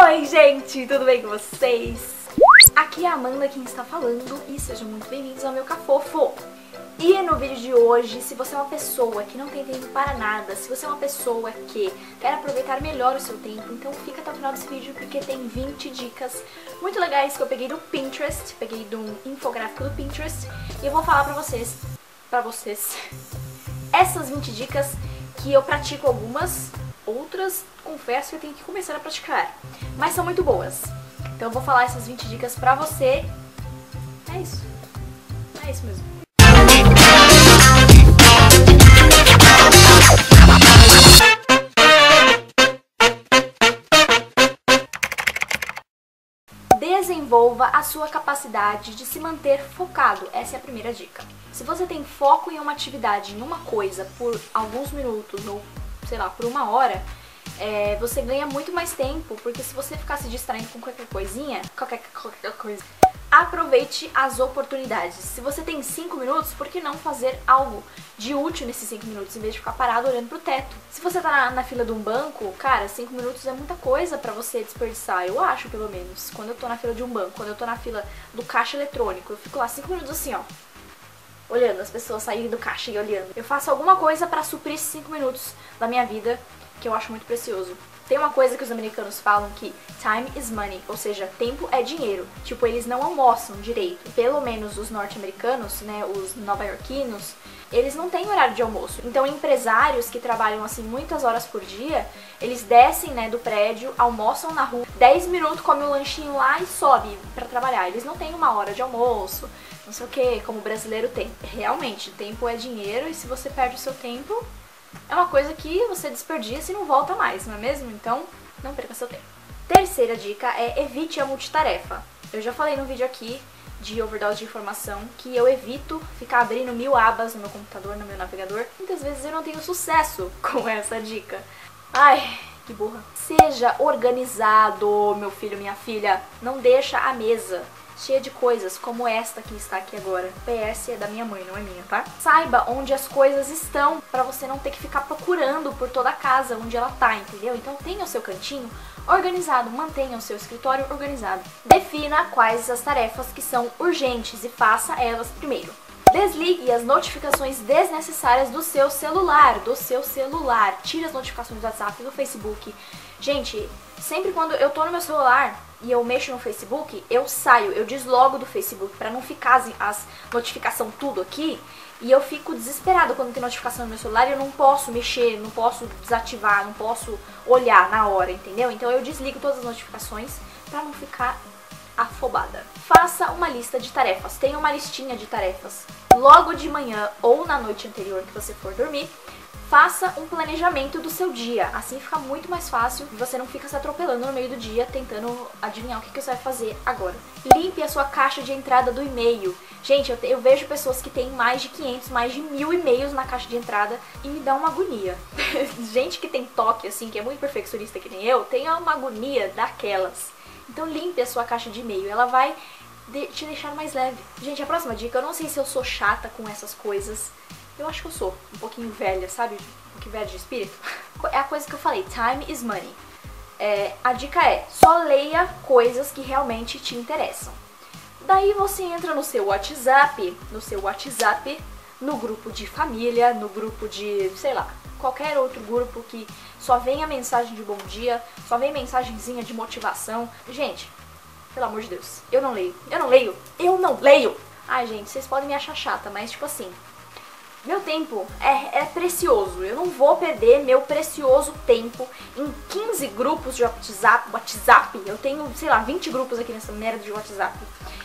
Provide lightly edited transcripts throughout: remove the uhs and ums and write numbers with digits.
Oi, gente! Tudo bem com vocês? Aqui é a Amanda quem está falando e sejam muito bem-vindos ao meu Cafofo! E no vídeo de hoje, se você é uma pessoa que não tem tempo para nada, se você é uma pessoa que quer aproveitar melhor o seu tempo, então fica até o final desse vídeo porque tem 20 dicas muito legais que eu peguei do Pinterest, peguei de um infográfico do Pinterest e eu vou falar pra vocês essas 20 dicas que eu pratico algumas. Outras, confesso que eu tenho que começar a praticar, mas são muito boas. Então eu vou falar essas 20 dicas pra você. É isso mesmo. Desenvolva a sua capacidade de se manter focado. Essa é a primeira dica. Se você tem foco em uma atividade, em uma coisa, por alguns minutos ou sei lá, por uma hora, você ganha muito mais tempo, porque se você ficar se distraindo com qualquer coisinha, qualquer coisa, aproveite as oportunidades. Se você tem 5 minutos, por que não fazer algo de útil nesses 5 minutos, em vez de ficar parado olhando pro teto? Se você tá na fila de um banco, cara, 5 minutos é muita coisa pra você desperdiçar, eu acho, pelo menos. Quando eu tô na fila de um banco, quando eu tô na fila do caixa eletrônico, eu fico lá 5 minutos assim, ó, olhando as pessoas saírem do caixa e olhando. Eu faço alguma coisa pra suprir esses 5 minutos da minha vida, que eu acho muito precioso. Tem uma coisa que os americanos falam que time is money, ou seja, tempo é dinheiro. Tipo, eles não almoçam direito. Pelo menos os norte-americanos, né, os nova-iorquinos, eles não têm horário de almoço. Então empresários que trabalham assim muitas horas por dia, eles descem, né, do prédio, almoçam na rua, 10 minutos, comem um lanchinho lá e sobe pra trabalhar. Eles não têm uma hora de almoço, não sei o que, como o brasileiro tem. Realmente, tempo é dinheiro e se você perde o seu tempo, é uma coisa que você desperdiça e não volta mais, não é mesmo? Então, não perca seu tempo. Terceira dica é evite a multitarefa. Eu já falei no vídeo aqui de overdose de informação que eu evito ficar abrindo 1000 abas no meu computador, no meu navegador. Muitas vezes eu não tenho sucesso com essa dica. Ai, que burra. Seja organizado, meu filho, minha filha. Não deixa a mesa cheia de coisas, como esta que está aqui agora. PS é da minha mãe, não é minha, tá? Saiba onde as coisas estão, pra você não ter que ficar procurando por toda a casa onde ela tá, entendeu? Então tenha o seu cantinho organizado, mantenha o seu escritório organizado. Defina quais as tarefas que são urgentes e faça elas primeiro. Desligue as notificações desnecessárias do seu celular, Tire as notificações do WhatsApp, do Facebook. Gente, sempre quando eu tô no meu celular e eu mexo no Facebook, eu saio, eu deslogo do Facebook pra não ficar as notificações tudo aqui. E eu fico desesperada quando tem notificação no meu celular e eu não posso mexer, não posso desativar, não posso olhar na hora, entendeu? Então eu desligo todas as notificações pra não ficar afobada. Faça uma lista de tarefas, tenha uma listinha de tarefas. Logo de manhã ou na noite anterior que você for dormir, faça um planejamento do seu dia, assim fica muito mais fácil e você não fica se atropelando no meio do dia tentando adivinhar o que você vai fazer agora. Limpe a sua caixa de entrada do e-mail. Gente, eu vejo pessoas que têm mais de 500, mais de 1000 e-mails na caixa de entrada e me dá uma agonia. Gente que tem toque, assim, que é muito perfeccionista que nem eu, tem uma agonia daquelas. Então limpe a sua caixa de e-mail, ela vai te deixar mais leve. Gente, a próxima dica, eu não sei se eu sou chata com essas coisas. Eu acho que eu sou um pouquinho velha, sabe? Um pouquinho velha de espírito. É a coisa que eu falei, time is money. A dica é, só leia coisas que realmente te interessam. Daí você entra no seu WhatsApp, no grupo de família, no grupo de, sei lá, qualquer outro grupo que só vem a mensagem de bom dia, só vem mensagenzinha de motivação. Gente, pelo amor de Deus, eu não leio. Ai, gente, vocês podem me achar chata, mas tipo assim, meu tempo é precioso, eu não vou perder meu precioso tempo em 15 grupos de WhatsApp, eu tenho, sei lá, 20 grupos aqui nessa merda de WhatsApp.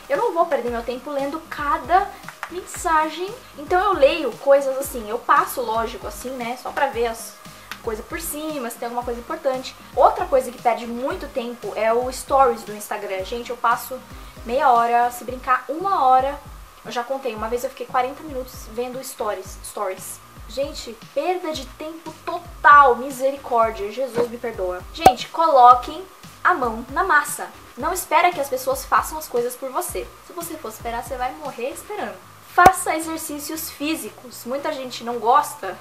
Eu não vou perder meu tempo lendo cada mensagem, então eu leio coisas assim, eu passo, lógico, assim, né, só pra ver as coisas por cima, se tem alguma coisa importante. Outra coisa que perde muito tempo é o stories do Instagram, gente, eu passo meia hora, se brincar uma hora. Eu já contei, uma vez eu fiquei 40 minutos vendo stories. Gente, perda de tempo total, misericórdia, Jesus me perdoa. Gente, coloquem a mão na massa. Não espera que as pessoas façam as coisas por você. Se você for esperar, você vai morrer esperando. Faça exercícios físicos. Muita gente não gosta,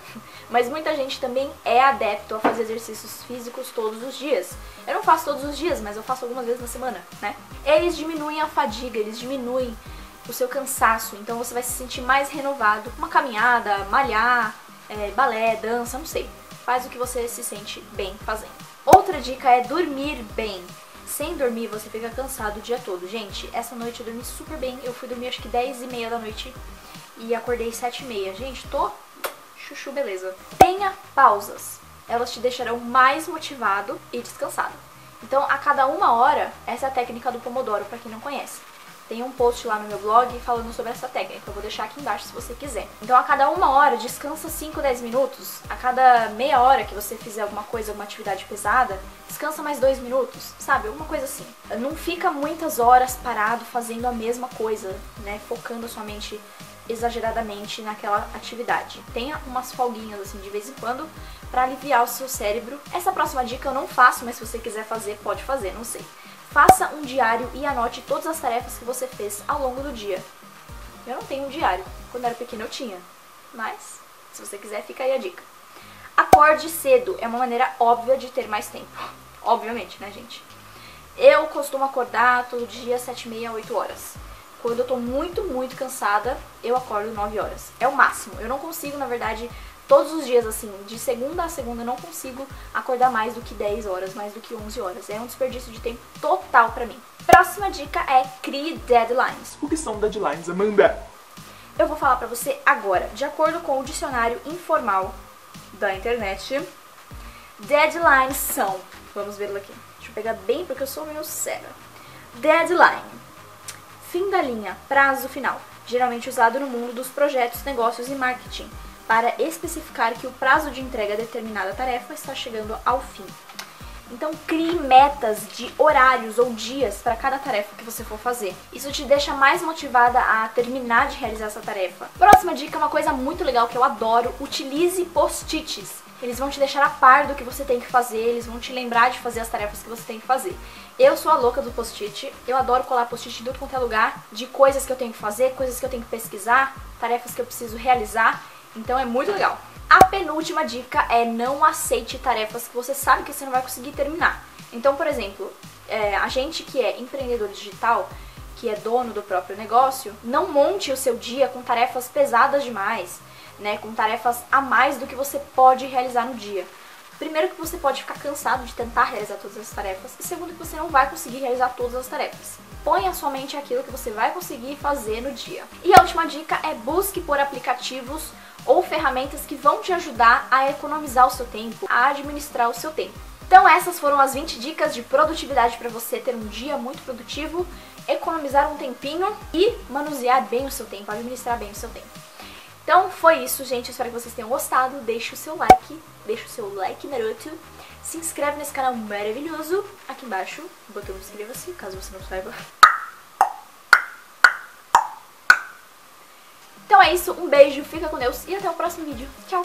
mas muita gente também é adepto a fazer exercícios físicos todos os dias. Eu não faço todos os dias, mas eu faço algumas vezes na semana, né? Eles diminuem a fadiga, eles diminuem o seu cansaço, então você vai se sentir mais renovado. Uma caminhada, malhar, balé, dança, não sei. Faz o que você se sente bem fazendo. Outra dica é dormir bem. Sem dormir, você fica cansado o dia todo. Gente, essa noite eu dormi super bem. Eu fui dormir acho que 10h30 da noite e acordei 7h30. Gente, tô chuchu, beleza. Tenha pausas. Elas te deixarão mais motivado e descansado. Então, a cada 1 hora, essa é a técnica do Pomodoro, pra quem não conhece. Tem um post lá no meu blog falando sobre essa técnica. Eu vou deixar aqui embaixo se você quiser. Então, a cada 1 hora, descansa 5, 10 minutos. A cada meia hora que você fizer alguma coisa, alguma atividade pesada, descansa mais 2 minutos, sabe? Alguma coisa assim. Não fica muitas horas parado fazendo a mesma coisa, né? Focando a sua mente exageradamente naquela atividade. Tenha umas folguinhas, assim, de vez em quando, pra aliviar o seu cérebro. Essa próxima dica eu não faço, mas se você quiser fazer, pode fazer, não sei. Faça um diário e anote todas as tarefas que você fez ao longo do dia. Eu não tenho um diário. Quando eu era pequena eu tinha. Mas, se você quiser, fica aí a dica. Acorde cedo. É uma maneira óbvia de ter mais tempo. Obviamente, né, gente? Eu costumo acordar todo dia 7h30, 8 horas. Quando eu tô muito, muito cansada, eu acordo 9 horas. É o máximo. Eu não consigo, na verdade, todos os dias, assim, de segunda a segunda, eu não consigo acordar mais do que 10 horas, mais do que 11 horas. É um desperdício de tempo total pra mim. Próxima dica é crie deadlines. O que são deadlines, Amanda? Eu vou falar pra você agora. De acordo com o dicionário informal da internet, deadlines são... Vamos vê-lo aqui. Deixa eu pegar bem porque eu sou meio cega. Deadline. Fim da linha, prazo final. Geralmente usado no mundo dos projetos, negócios e marketing, para especificar que o prazo de entrega de determinada tarefa está chegando ao fim. Então crie metas de horários ou dias para cada tarefa que você for fazer. Isso te deixa mais motivada a terminar de realizar essa tarefa. Próxima dica é uma coisa muito legal que eu adoro. Utilize post-its. Eles vão te deixar a par do que você tem que fazer, eles vão te lembrar de fazer as tarefas que você tem que fazer. Eu sou a louca do post-it. Eu adoro colar post-it em tudo quanto é lugar, de coisas que eu tenho que fazer, coisas que eu tenho que pesquisar, tarefas que eu preciso realizar. Então é muito legal. A penúltima dica é não aceite tarefas que você sabe que você não vai conseguir terminar. Então, por exemplo, a gente que é empreendedor digital, que é dono do próprio negócio, não monte o seu dia com tarefas pesadas demais, né? Com tarefas a mais do que você pode realizar no dia. Primeiro que você pode ficar cansado de tentar realizar todas as tarefas, e segundo que você não vai conseguir realizar todas as tarefas. Ponha sua mente aquilo que você vai conseguir fazer no dia. E a última dica é busque por aplicativos ou ferramentas que vão te ajudar a economizar o seu tempo, a administrar o seu tempo. Então essas foram as 20 dicas de produtividade para você ter um dia muito produtivo, economizar um tempinho e manusear bem o seu tempo, administrar bem o seu tempo. Então foi isso, gente. Eu espero que vocês tenham gostado. Deixa o seu like maroto. Se inscreve nesse canal maravilhoso. Aqui embaixo, o botão inscreva-se, caso você não saiba. Então é isso, um beijo, fica com Deus e até o próximo vídeo. Tchau!